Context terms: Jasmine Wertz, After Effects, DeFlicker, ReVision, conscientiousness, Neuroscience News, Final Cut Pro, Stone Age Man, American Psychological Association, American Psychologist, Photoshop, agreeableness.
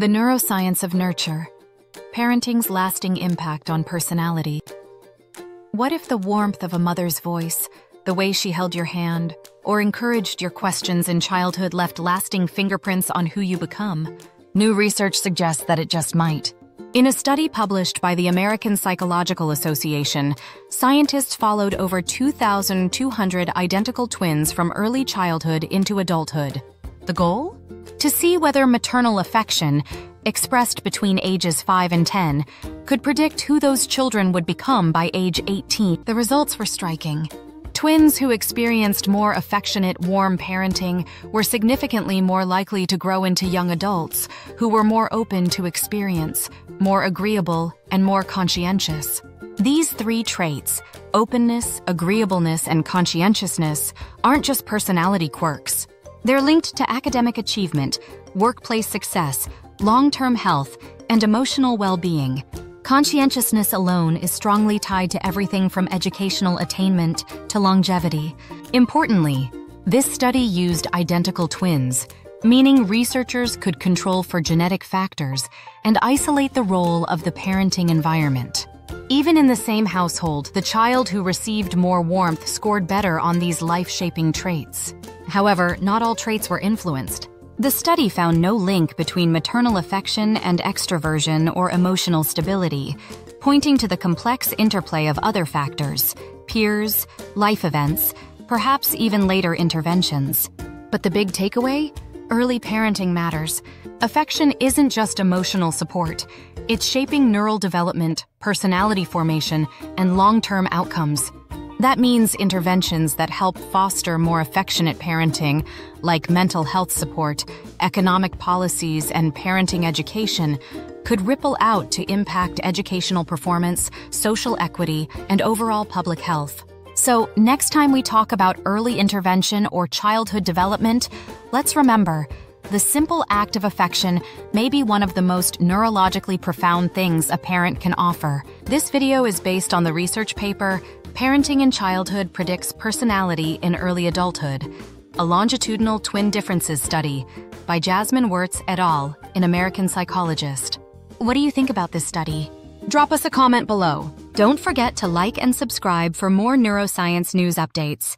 The Neuroscience of Nurture: Parenting's Lasting Impact on Personality. What if the warmth of a mother's voice, the way she held your hand, or encouraged your questions in childhood left lasting fingerprints on who you become? New research suggests that it just might. In a study published by the American Psychological Association, scientists followed over 2,200 identical twins from early childhood into adulthood. The goal? To see whether maternal affection, expressed between ages 5 and 10, could predict who those children would become by age 18. The results were striking. Twins who experienced more affectionate, warm parenting were significantly more likely to grow into young adults who were more open to experience, more agreeable, and more conscientious. These three traits, openness, agreeableness, and conscientiousness, aren't just personality quirks. They're linked to academic achievement, workplace success, long-term health, and emotional well-being. Conscientiousness alone is strongly tied to everything from educational attainment to longevity. Importantly, this study used identical twins, meaning researchers could control for genetic factors and isolate the role of the parenting environment. Even in the same household, the child who received more warmth scored better on these life-shaping traits. However, not all traits were influenced. The study found no link between maternal affection and extroversion or emotional stability, pointing to the complex interplay of other factors, peers, life events, perhaps even later interventions. But the big takeaway? Early parenting matters. Affection isn't just emotional support. It's shaping neural development, personality formation, and long-term outcomes. That means interventions that help foster more affectionate parenting, like mental health support, economic policies, and parenting education, could ripple out to impact educational performance, social equity, and overall public health. So, next time we talk about early intervention or childhood development, let's remember, the simple act of affection may be one of the most neurologically profound things a parent can offer. This video is based on the research paper, Parenting in Childhood Predicts Personality in Early Adulthood, a longitudinal twin differences study by Jasmine Wertz et al. In American Psychologist. What do you think about this study? Drop us a comment below. Don't forget to like and subscribe for more neuroscience news updates.